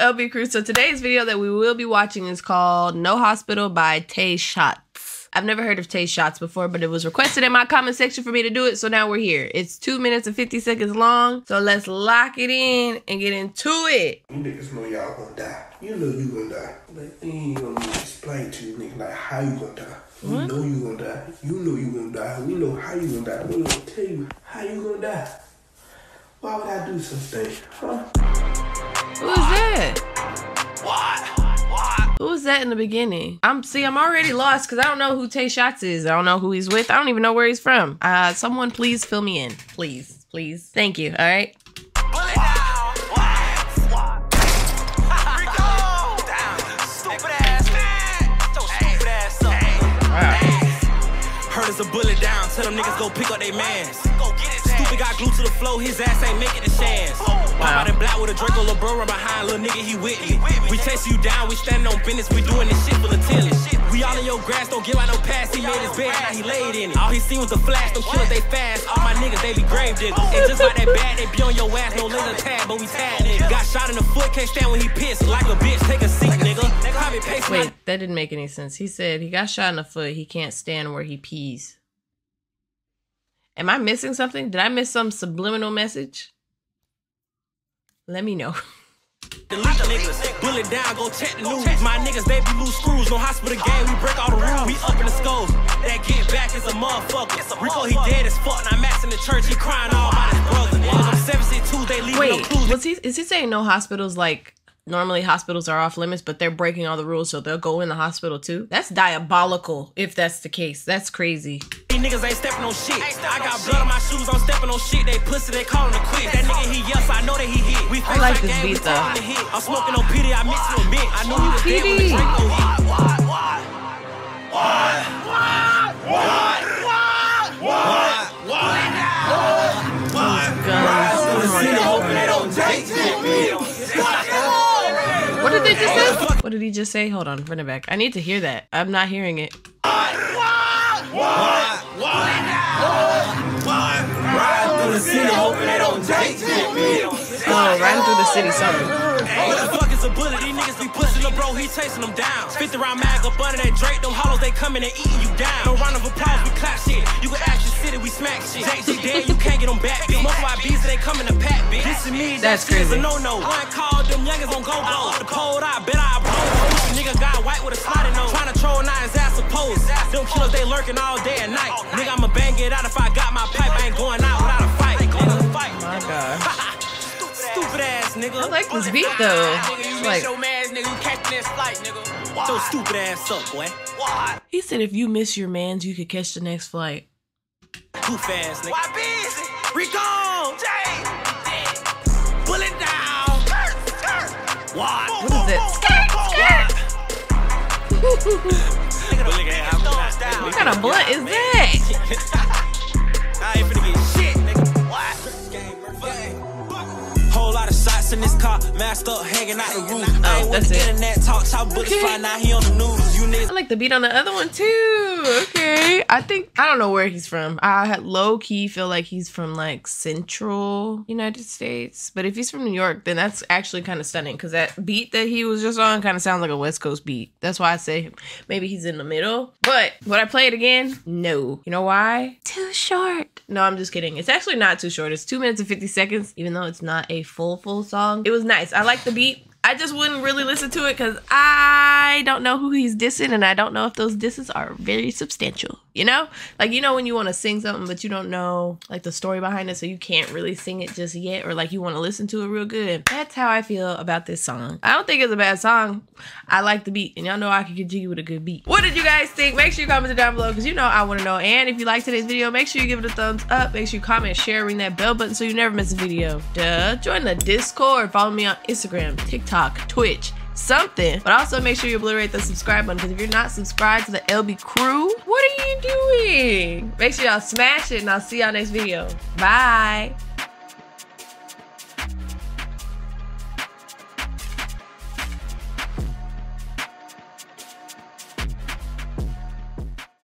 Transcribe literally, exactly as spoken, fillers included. L B Crew. So today's video that we will be watching is called No Hospital by Tayshotzz. I've never heard of Tayshotzz before, but it was requested in my comment section for me to do it, so now we're here. It's two minutes and fifty seconds long, so let's lock it in and get into it. You niggas know y'all gonna die. You know you gonna die. But then you gonna need to explain to you niggas like how you gonna die. We what? know you gonna die. You know you gonna die. We know how you gonna die. We gonna tell you how you gonna die. Why would I do something? Huh? Who's that? What? What? Who was that in the beginning? I'm see, I'm already lost because I don't know who Tayshotzz is. I don't know who he's with. I don't even know where he's from. Uh, someone please fill me in, please, please. Thank you. All right. Heard as a bullet down. Tell them niggas go pick up their mans. Go get it. Stupid got glued to the floor, his ass ain't making a chance. Pop out in black with a Draco LeBron behind, little nigga, he with me. We chase you down, we standing on business, we doing this shit for the tillage. We all in your grass, don't give out no pass, he made his bed, now he laid in it. All he seen was a flash, them killers, they fast, all my niggas, they be grave diggers. And just like that bad, they be on your ass, no laser tag, but we tagged it. Got shot in the foot, can't stand when he pissed, like a bitch, take a seat, nigga. Wait, that didn't make any sense. He said he got shot in the foot, he can't stand where he pees. Am I missing something? Did I miss some subliminal message? Let me know. Bullet down, go check the news. My niggas, they be loose screws. No hospital game, we break all the rules. We up in the skulls. That get back is a motherfucker. Rico, he dead as fuck. And I'm asking the church, he crying all about his brother. Wait, was he, is he saying no hospitals? Like, normally hospitals are off limits, but they're breaking all the rules, so they'll go in the hospital too? That's diabolical if that's the case. That's crazy. Niggas ain't stepping on shit. I got blood on my shoes, I'm stepping on shit. They pussy, they call him to quit. That nigga, he yes, I know that he hit. We I like this beat though. I'm smoking on P D, I mix with mint. I know he was dead when the drink go hit. What? What? What? What? What? What? What? What? What did they just say? What did he just say? Hold on, run it back. I need to hear that. I'm not hearing it. What? Oh, riding through the city, something. What the fuck is a bullet? These niggas be pushing the bro, he chasing them down. fifty round mag up under that Drake, them hollows, they coming and eating you down. No round of applause, we clap shit. You can act the city, we smack shit. J G dead, you can't get them back, bitch. Most of my bees, they coming to pack, bitch. This is me, that's crazy. No, no. I ain't called them youngins on go go. The cold, I bet I broke. Nigga got white with a sliding on. Trying to troll nines, that's a pose. Them killers, they lurking all day and night. Nigga, I'ma bang it out if I got my pipe. I ain't going out without a fight. My God. Stupid ass nigga. I like this beat though. Nigga, you like, your man's nigga, you catch this flight, nigga. Why? So stupid ass up, boy. Why? He said if you miss your man's, you could catch the next flight. Too fast, nigga. Why busy? Rico! Jay! Bullet down! Why? What is it? What kind of blunt is that? I ain't finna get shit, nigga. What? Whole lot of shots in this car, masked up, hanging out the roof. Oh, I ain't with the internet talk, chop bullets fly, now he on the news. You niggas. I like the beat on the other one too. Okay, I think I don't know where he's from. I low key feel like he's from like central United States, but if he's from New York, then that's actually kind of stunning because that beat that he was just on kind of sounds like a West Coast beat. That's why I say maybe he's in the middle. But would I play it again? No. You know why? Too short. No, I'm just kidding. It's actually not too short. It's two minutes and fifty seconds, even though it's not a full full song. It was nice. I like the beat. I just wouldn't really listen to it because I don't know who he's dissing, and I don't know if those disses are very substantial. You know, like, you know when you want to sing something but you don't know like the story behind it, so you can't really sing it just yet, or like you want to listen to it real good. That's how I feel about this song. I don't think it's a bad song. I like the beat, and y'all know I can get jiggy with a good beat. What did you guys think? Make sure you comment it down below because you know I want to know. And if you like today's video, make sure you give it a thumbs up. Make sure you comment, share, ring that bell button so you never miss a video. Duh. Join the Discord. Follow me on Instagram, TikTok, Twitch, something. But also make sure you obliterate the subscribe button because if you're not subscribed to the L B Crew, what are you doing? Make sure y'all smash it, and I'll see y'all next video. Bye.